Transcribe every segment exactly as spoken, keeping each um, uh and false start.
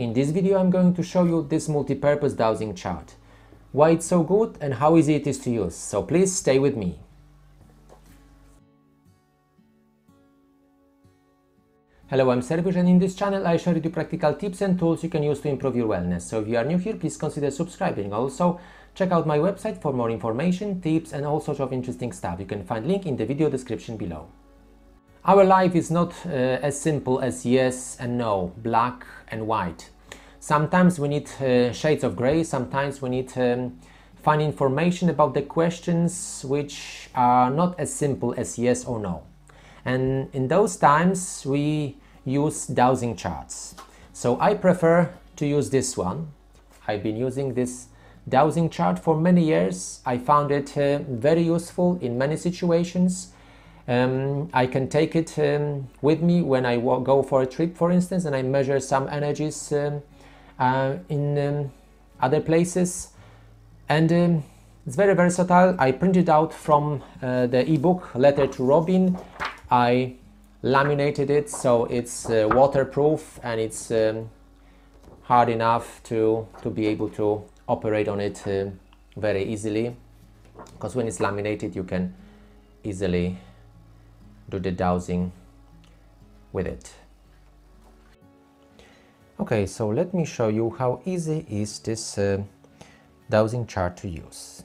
In this video I'm going to show you this multi-purpose dowsing chart, why it's so good and how easy it is to use, so please stay with me. Hello, I'm Sergiusz and in this channel I share with you practical tips and tools you can use to improve your wellness, so if you are new here please consider subscribing. Also, check out my website for more information, tips and all sorts of interesting stuff. You can find link in the video description below. Our life is not uh, as simple as yes and no, black and white. Sometimes we need uh, shades of grey, sometimes we need um, fun information about the questions which are not as simple as yes or no. And in those times we use dowsing charts. So I prefer to use this one. I've been using this dowsing chart for many years. I found it uh, very useful in many situations. Um, I can take it um, with me when I go for a trip, for instance, and I measure some energies um, uh, in um, other places. And um, it's very versatile. I printed out from uh, the ebook Letter to Robin. I laminated it so it's uh, waterproof and it's um, hard enough to, to be able to operate on it uh, very easily, because when it's laminated you can easily do the dowsing with it. Okay, so let me show you how easy is this uh, dowsing chart to use.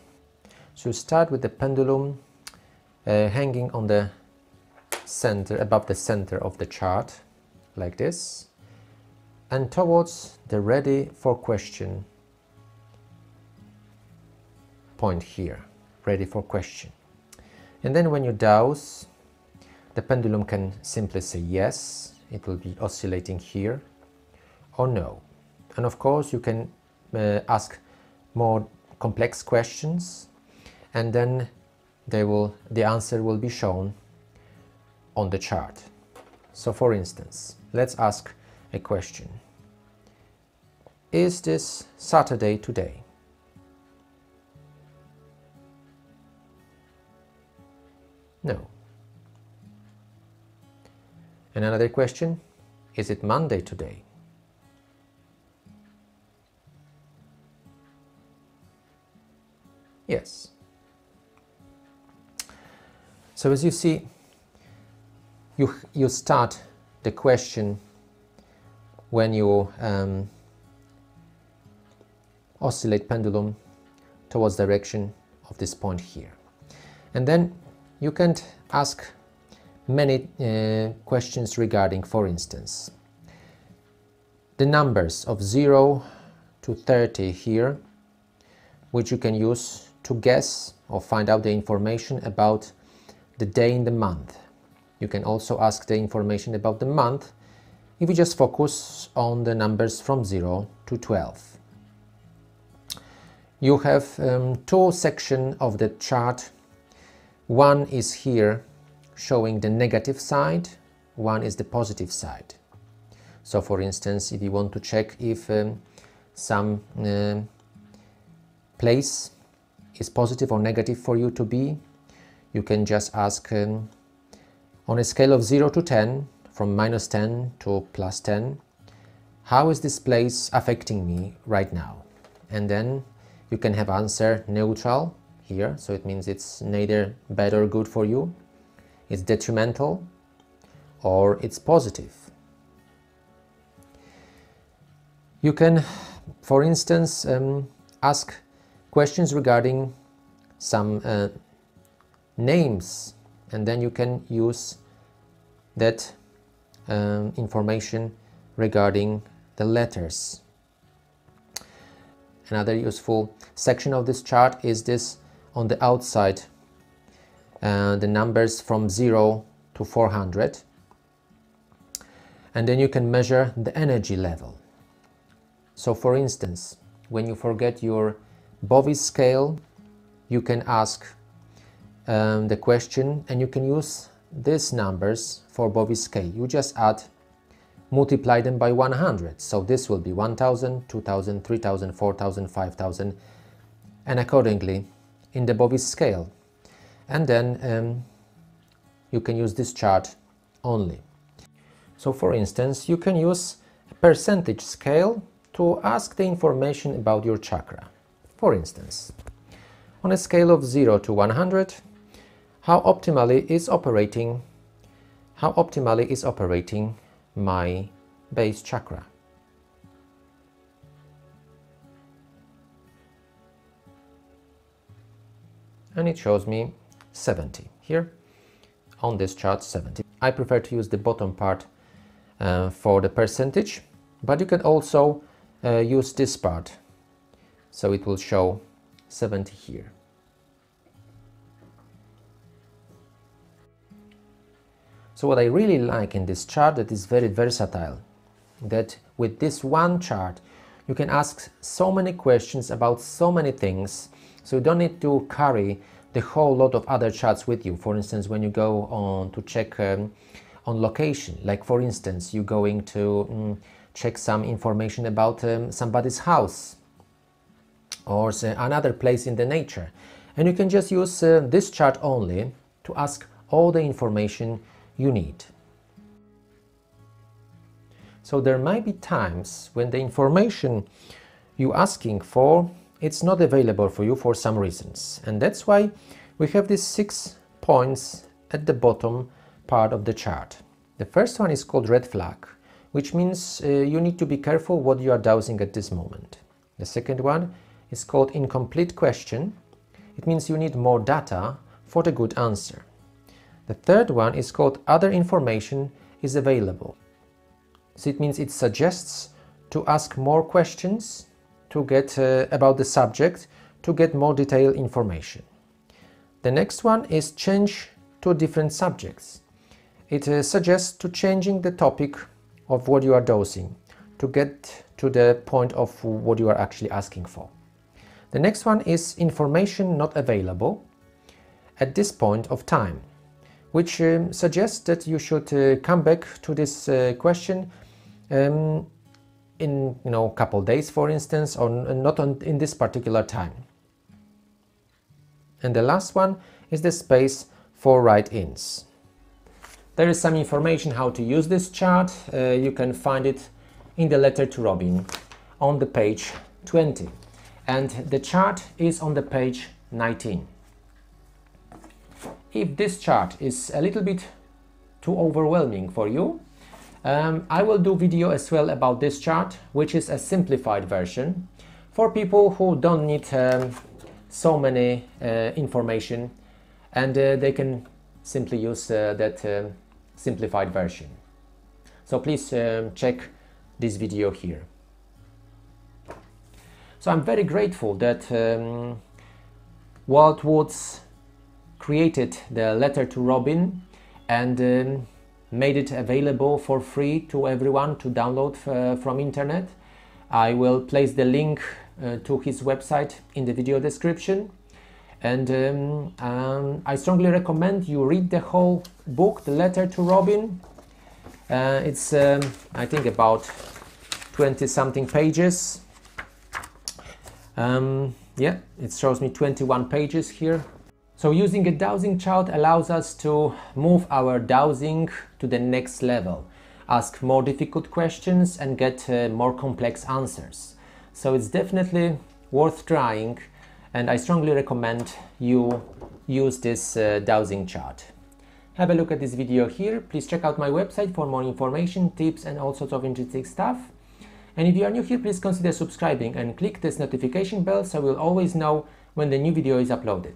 So you start with the pendulum uh, hanging on the center, above the center of the chart, like this, and towards the ready for question point here, ready for question. And then when you douse, the pendulum can simply say yes, it will be oscillating here, or no. And of course you can uh, ask more complex questions and then they will, the answer will be shown on the chart. So for instance, let's ask a question. Is this Saturday today? No. And another question, is it Monday today? Yes. So as you see, you, you start the question when you um, oscillate pendulum towards direction of this point here. And then you can ask many uh, questions regarding, for instance, the numbers of zero to thirty here, which you can use to guess or find out the information about the day in the month. You can also ask the information about the month if you just focus on the numbers from zero to twelve. You have um, two sections of the chart. One is here showing the negative side, one is the positive side. So for instance, if you want to check if um, some uh, place is positive or negative for you to be, you can just ask um, on a scale of zero to ten, from minus ten to plus ten, how is this place affecting me right now? And then you can have answer neutral here, so it means it's neither bad or good for you. It's detrimental or it's positive. You can, for instance, um, ask questions regarding some uh, names, and then you can use that um, information regarding the letters. Another useful section of this chart is this on the outside. Uh, the numbers from zero to four hundred, and then you can measure the energy level. So for instance, when you forget your Bovis scale, you can ask um, the question, and you can use these numbers for Bovis scale. You just add, multiply them by one hundred, so this will be one thousand, two thousand, three thousand, four thousand, five thousand, and accordingly in the Bovis scale. And then um, you can use this chart only. So for instance, you can use percentage scale to ask the information about your chakra. For instance, on a scale of zero to one hundred, how optimally is operating how optimally is operating my base chakra? And it shows me seventy here on this chart. Seventy. I prefer to use the bottom part uh, for the percentage, but you can also uh, use this part, so it will show seventy here. So what I really like in this chart, that is very versatile, that with this one chart you can ask so many questions about so many things, so you don't need to carry the whole lot of other charts with you. For instance, when you go on to check um, on location, like for instance you're going to um, check some information about um, somebody's house or say, another place in the nature, and you can just use uh, this chart only to ask all the information you need. So there might be times when the information you're asking for, it's not available for you for some reasons, and that's why we have these six points at the bottom part of the chart. The first one is called red flag, which means uh, you need to be careful what you are dowsing at this moment. The second one is called incomplete question. It means you need more data for the good answer. The third one is called other information is available. So it means it suggests to ask more questions to get uh, about the subject, to get more detailed information. The next one is change to different subjects. It uh, suggests to changing the topic of what you are dosing to get to the point of what you are actually asking for. The next one is information not available at this point of time, which um, suggests that you should uh, come back to this uh, question um, in, you know, couple days, for instance, or not on, in this particular time. And the last one is the space for write-ins. There is some information how to use this chart. Uh, you can find it in the Letter to Robin on the page twenty, and the chart is on the page nineteen. If this chart is a little bit too overwhelming for you, um, I will do video as well about this chart, which is a simplified version for people who don't need um, so many uh, information, and uh, they can simply use uh, that uh, simplified version. So please um, check this video here. So I'm very grateful that um, Walt Woods created the Letter to Robin and um, made it available for free to everyone to download uh, from internet. I will place the link uh, to his website in the video description, and um, um, I strongly recommend you read the whole book, the Letter to Robin. Uh, it's um, I think about twenty something pages. Um, yeah, it shows me twenty-one pages here. So using a dowsing chart allows us to move our dowsing to the next level, ask more difficult questions and get uh, more complex answers. So it's definitely worth trying, and I strongly recommend you use this uh, dowsing chart. Have a look at this video here. Please check out my website for more information, tips and all sorts of interesting stuff. And if you are new here, please consider subscribing and click this notification bell so you'll always know when the new video is uploaded.